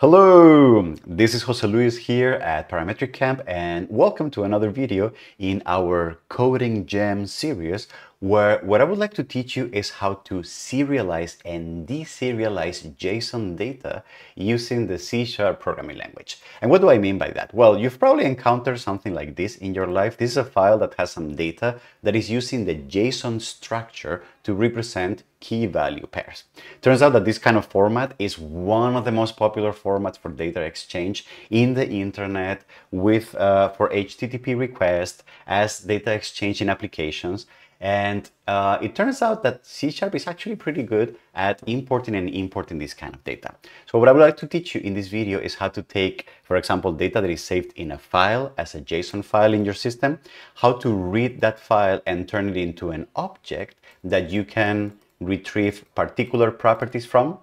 Hello, this is José Luis here at Parametric Camp and welcome to another video in our Coding Gem series, where what I would like to teach you is how to serialize and deserialize JSON data using the C# programming language. And what do I mean by that? Well, you've probably encountered something like this in your life. This is a file that has some data that is using the JSON structure to represent key value pairs. Turns out that this kind of format is one of the most popular formats for data exchange in the internet with for HTTP requests as data exchange in applications. And it turns out that C# is actually pretty good at importing this kind of data. So what I would like to teach you in this video is how to take, for example, data that is saved in a file as a JSON file in your system, how to read that file and turn it into an object that you can retrieve particular properties from,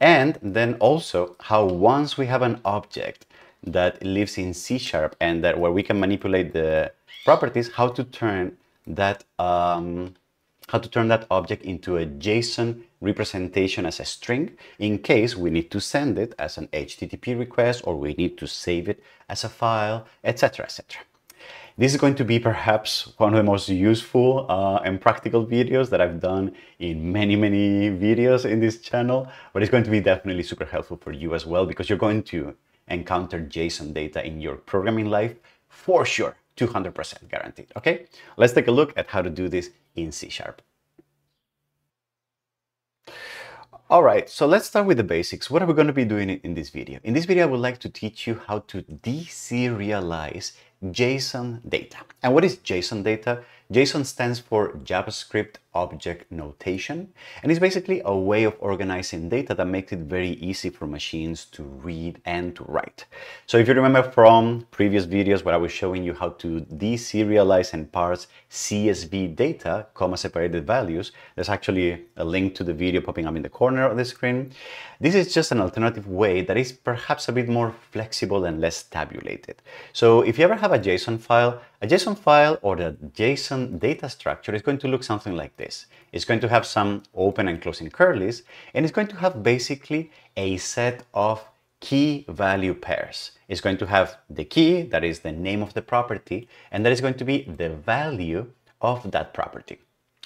and then also how once we have an object that lives in C# and that where we can manipulate the properties, how to turn that object into a JSON representation as a string in case we need to send it as an HTTP request or we need to save it as a file, etc., etc. This is going to be perhaps one of the most useful and practical videos that I've done in many videos in this channel, but it's going to be definitely super helpful for you as well, because you're going to encounter JSON data in your programming life for sure. 200% guaranteed. Okay, let's take a look at how to do this in C#. All right, so let's start with the basics. What are we going to be doing in this video? In this video, I would like to teach you how to deserialize JSON data. And what is JSON data? JSON stands for JavaScript Object Notation, and it's basically a way of organizing data that makes it very easy for machines to read and to write. So if you remember from previous videos where I was showing you how to deserialize and parse CSV data, comma-separated values, there's actually a link to the video popping up in the corner of the screen. This is just an alternative way that is perhaps a bit more flexible and less tabulated. So if you ever have a JSON file or the JSON data structure is going to look something like this. It's going to have some open and closing curlies, and it's going to have basically a set of key value pairs. It's going to have the key, that is the name of the property, and that is going to be the value of that property.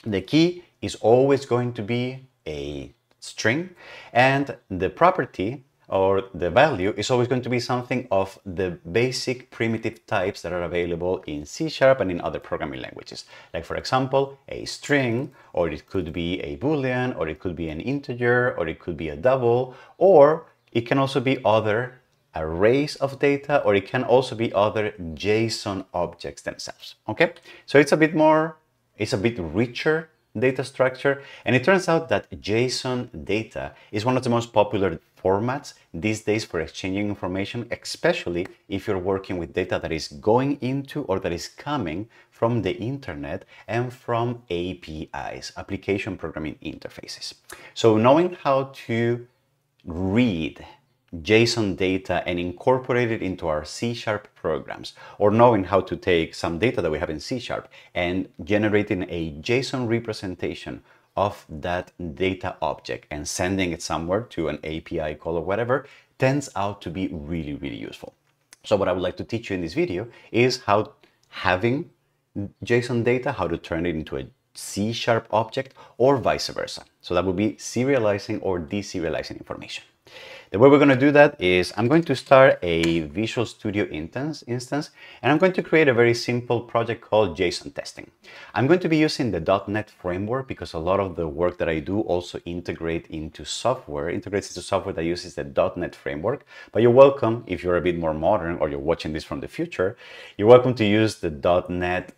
The key is always going to be a string, and the property or the value is always going to be something of the basic primitive types that are available in C# and in other programming languages. Like for example, a string, or it could be a boolean, or it could be an integer, or it could be a double, or it can also be other arrays of data, or it can also be other JSON objects themselves, okay? So it's a bit more, it's a bit richer data structure, and it turns out that JSON data is one of the most popular formats these days for exchanging information, especially if you're working with data that is going into or that is coming from the internet and from APIs, application programming interfaces. So knowing how to read JSON data and incorporate it into our C# programs, or knowing how to take some data that we have in C# and generating a JSON representation of that data object and sending it somewhere to an API call or whatever, turns out to be really useful. So what I would like to teach you in this video is how having JSON data, how to turn it into a C# object or vice versa. So that would be serializing or deserializing information. The way we're going to do that is I'm going to start a Visual Studio instance, and I'm going to create a very simple project called JSON testing. I'm going to be using the .NET framework because a lot of the work that I do also integrates into software that uses the .NET framework. But you're welcome, if you're a bit more modern or you're watching this from the future, you're welcome to use the .NET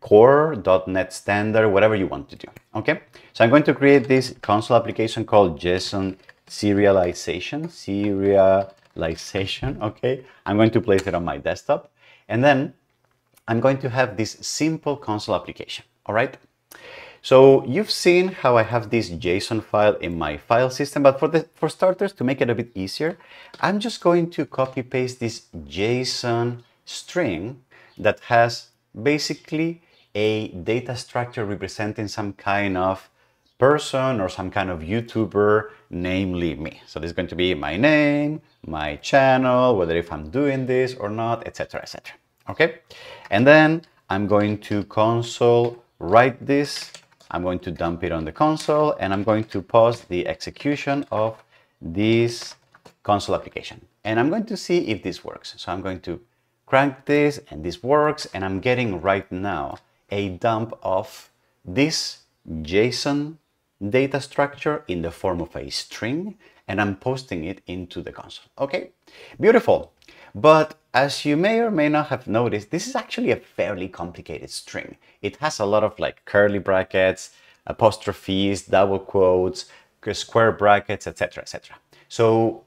Core, .NET Standard, whatever you want to do, okay? So I'm going to create this console application called JSON serialization, okay? I'm going to place it on my desktop, and then I'm going to have this simple console application, all right? So you've seen how I have this JSON file in my file system, but for starters, to make it a bit easier, I'm just going to copy paste this JSON string that has basically a data structure representing some kind of person or some kind of YouTuber, namely me. So this is going to be my name, my channel, whether if I'm doing this or not, etc., etc. Okay, and then I'm going to console write this. I'm going to dump it on the console, and I'm going to pause the execution of this console application. And I'm going to see if this works. So I'm going to crank this, and this works, and I'm getting right now a dump of this JSON data structure in the form of a string, and I'm posting it into the console. Okay, beautiful. But as you may or may not have noticed, this is actually a fairly complicated string. It has a lot of like curly brackets, apostrophes, double quotes, square brackets, etc., etc. So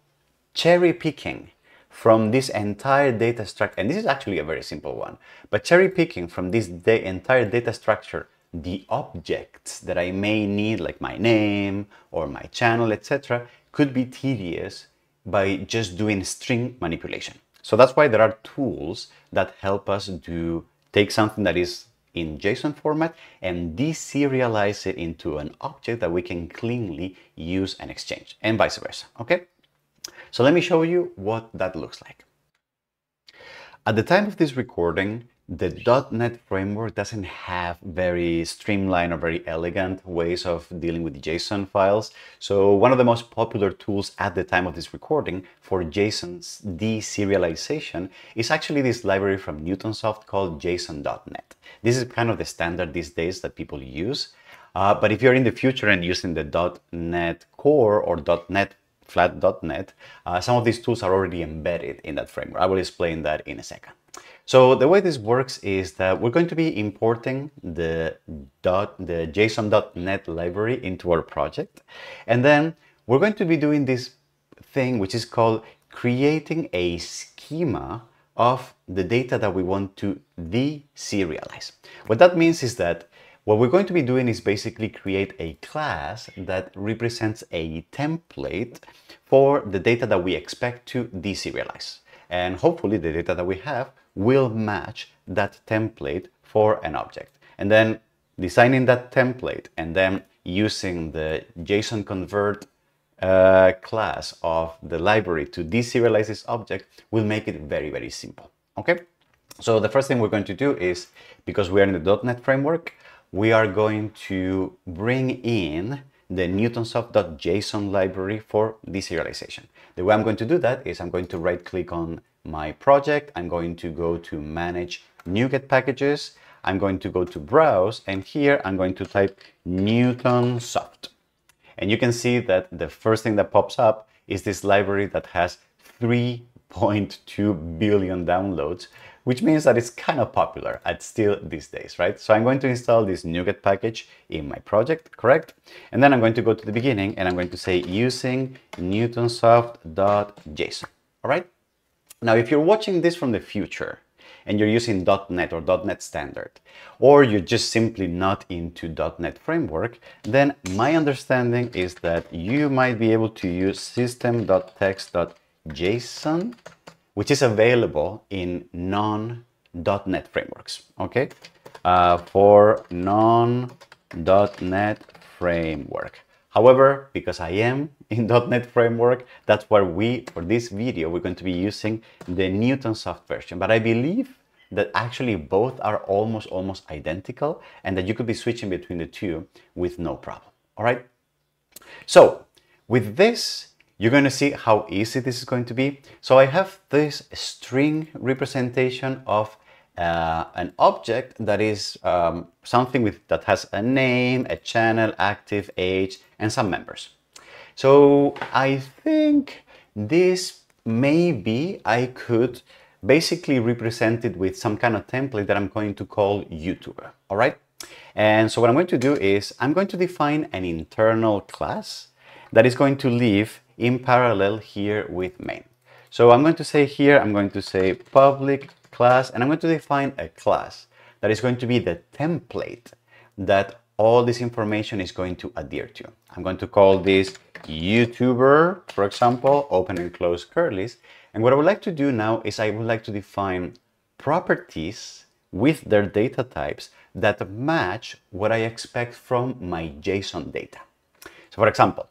cherry picking from this entire data structure, and this is actually a very simple one, but cherry picking from this entire data structure, the objects that I may need, like my name or my channel, etc., could be tedious by just doing string manipulation. So that's why there are tools that help us to take something that is in JSON format and deserialize it into an object that we can cleanly use and exchange, and vice versa. Okay, so let me show you what that looks like. At the time of this recording, the .NET framework doesn't have very streamlined or very elegant ways of dealing with JSON files. So one of the most popular tools at the time of this recording for JSON's deserialization is actually this library from Newtonsoft called JSON.NET. This is kind of the standard these days that people use. But if you're in the future and using the .NET Core or .NET Flat.NET, some of these tools are already embedded in that framework. I will explain that in a second. So the way this works is that we're going to be importing the JSON.NET library into our project. And then we're going to be doing this thing, which is called creating a schema of the data that we want to deserialize. What that means is that what we're going to be doing is basically create a class that represents a template for the data that we expect to deserialize. And hopefully the data that we have will match that template for an object. And then designing that template and then using the JSON convert class of the library to deserialize this object will make it very, very simple. Okay. So the first thing we're going to do is, because we are in the .NET framework, we are going to bring in the Newtonsoft.json library for deserialization. The way I'm going to do that is I'm going to right click on my project. I'm going to go to manage NuGet packages. I'm going to go to browse, and here I'm going to type Newtonsoft. And you can see that the first thing that pops up is this library that has 3.2 billion downloads, which means that it's kind of popular still these days, right? So I'm going to install this NuGet package in my project, correct? And then I'm going to go to the beginning and I'm going to say using Newtonsoft.json, all right? Now, if you're watching this from the future and you're using .NET or .NET Standard, or you're just simply not into .NET Framework, then my understanding is that you might be able to use System.Text.Json, which is available in non.NET frameworks, okay? For non.NET framework. However, because I am in .NET framework, that's where for this video, we're going to be using the Newtonsoft version. But I believe that actually both are almost identical and that you could be switching between the two with no problem, all right? So with this, you're going to see how easy this is going to be. So I have this string representation of an object that is something that has a name, a channel, active, age, and some members. So I think this maybe I could basically represent it with some kind of template that I'm going to call YouTuber, all right? And so what I'm going to do is I'm going to define an internal class that is going to live in parallel here with main. So I'm going to say here, I'm going to say public class, and I'm going to define a class that is going to be the template that all this information is going to adhere to. I'm going to call this YouTuber, for example, open and close curlies. And what I would like to do now is I would like to define properties with their data types that match what I expect from my JSON data. So for example,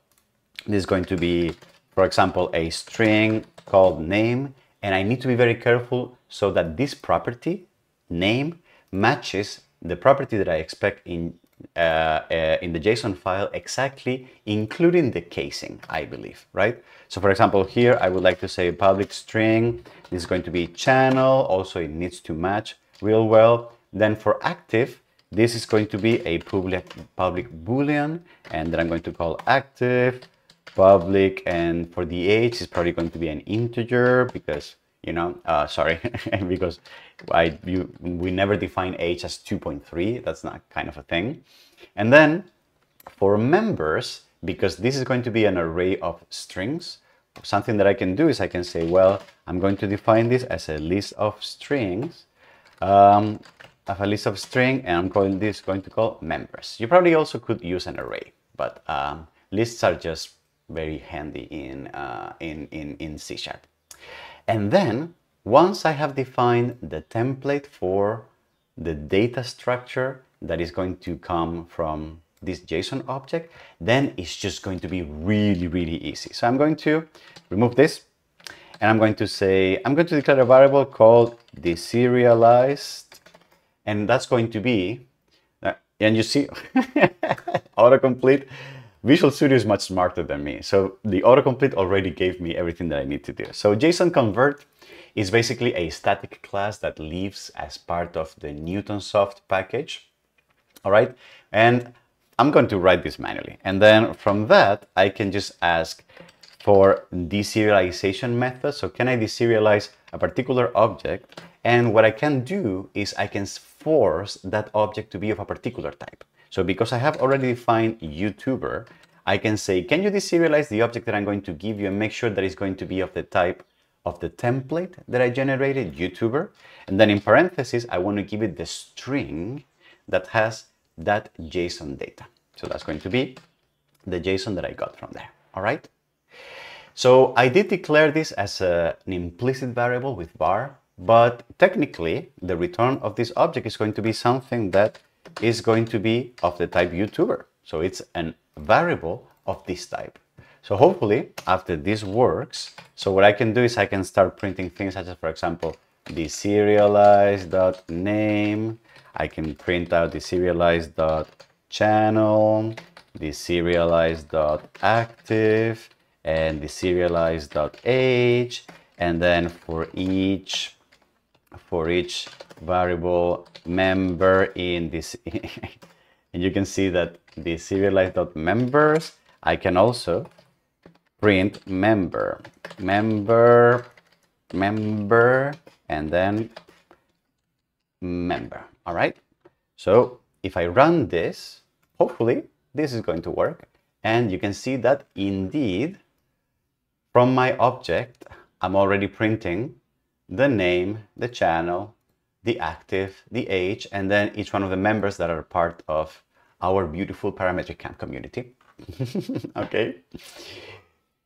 this is going to be, for example, a string called name, and I need to be very careful so that this property, name, matches the property that I expect in the JSON file exactly, including the casing, I believe, right? So for example, here I would like to say public string, this is going to be channel, also it needs to match real well. Then for active, this is going to be a public boolean, and then I'm going to call active, public, and for the age is probably going to be an integer because, you know, because we never define age as 2.3. That's not kind of a thing. And then for members, because this is going to be an array of strings, something that I can do is I can say, well, I'm going to define this as a list of strings, and I'm calling this call members. You probably also could use an array, but lists are just very handy in C#. And then once I have defined the template for the data structure that is going to come from this JSON object, then it's just going to be really, really easy. So I'm going to remove this, and I'm going to say, I'm going to declare a variable called deserialized, and that's going to be, and you see, autocomplete. Visual Studio is much smarter than me, so the autocomplete already gave me everything that I need to do. So JSON convert is basically a static class that lives as part of the Newtonsoft package, all right? And I'm going to write this manually. And then from that, I can just ask for deserialization method. So can I deserialize a particular object? And what I can do is I can force that object to be of a particular type. So because I have already defined YouTuber, I can say, can you deserialize the object that I'm going to give you and make sure that it's going to be of the type of the template that I generated, YouTuber? And then in parentheses, I want to give it the string that has that JSON data. So that's going to be the JSON that I got from there, all right? So I did declare this as an implicit variable with var, but technically the return of this object is going to be something that is going to be of the type YouTuber. So it's a variable of this type. So hopefully after this works, so what I can do is I can start printing things such as, for example, deserialize.name. I can print out deserialize.channel, deserialize.active, and deserialize.age. And then for each variable member in this, and you can see that the deserialize.members, I can also print member, and then member. All right. So if I run this, hopefully this is going to work. And you can see that indeed from my object, I'm already printing the name, the channel, the active, the age, and then each one of the members that are part of our beautiful Parametric Camp community. Okay,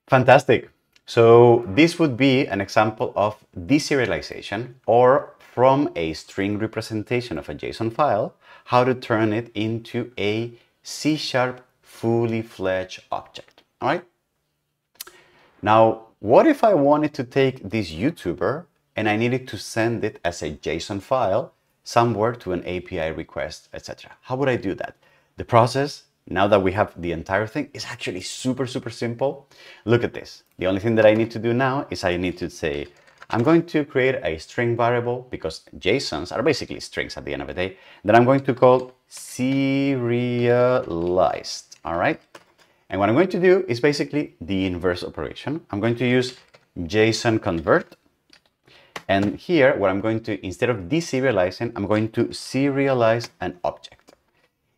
fantastic. So this would be an example of deserialization, or from a string representation of a JSON file, how to turn it into a C# fully fledged object. All right. Now, what if I wanted to take this YouTuber and I needed to send it as a JSON file somewhere to an API request, etc.? How would I do that? The process, now that we have the entire thing, is actually super, super simple. Look at this. The only thing that I need to do now is I need to say, I'm going to create a string variable, because JSONs are basically strings at the end of the day, that I'm going to call serialized, all right? And what I'm going to do is basically the inverse operation. I'm going to use JSON convert. And here, what I'm going to, instead of deserializing, I'm going to serialize an object.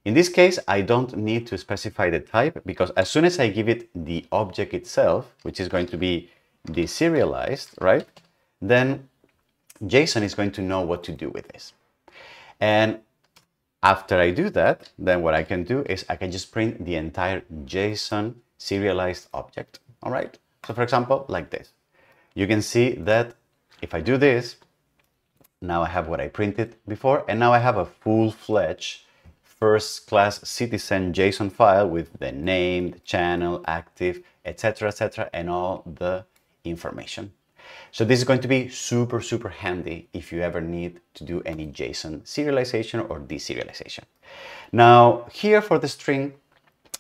In this case, I don't need to specify the type, because as soon as I give it the object itself, which is going to be deserialized, right? Then JSON is going to know what to do with this. And after I do that, then what I can do is I can just print the entire JSON serialized object, all right? So for example, like this, you can see that if I do this, Now I have what I printed before, and now I have a full-fledged first-class citizen JSON file with the name, the channel, active, etc., and all the information. So this is going to be super, super handy if you ever need to do any JSON serialization or deserialization. Now here for the string,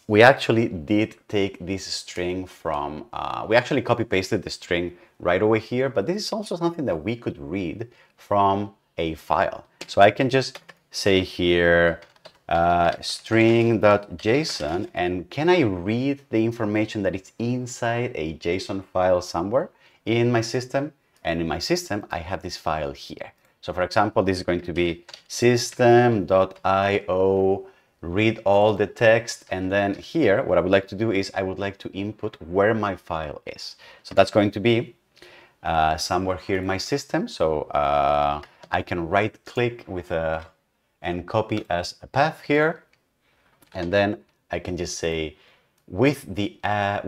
we actually did take this string from, we actually copy-pasted the string right over here, but this is also something that we could read from a file. So I can just say here, string.json, and can I read the information that is inside a JSON file somewhere in my system? And in my system, I have this file here. So for example, this is going to be system.io read all the text, and then here what I would like to do is I would like to input where my file is. So that's going to be somewhere here in my system. So I can right click with a and copy as a path here, and then I can just say with the add,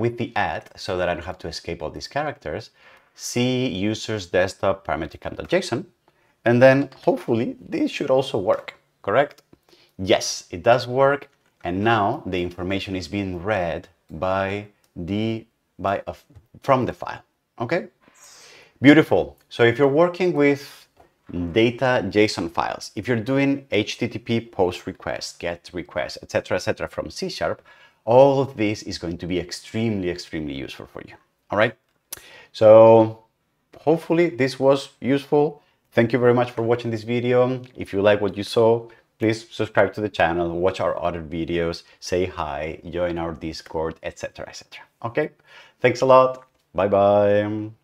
so that I don't have to escape all these characters, see users desktop parametric camp.json, and then hopefully this should also work, correct? Yes, it does work, and now the information is being read by from the file. Okay, beautiful. So if you're working with data JSON files, if you're doing HTTP post request, GET request, etc., from C#, all of this is going to be extremely useful for you. All right. So hopefully this was useful. Thank you very much for watching this video. If you like what you saw, please subscribe to the channel, watch our other videos, say hi, join our Discord, etc. Okay, thanks a lot. Bye-bye.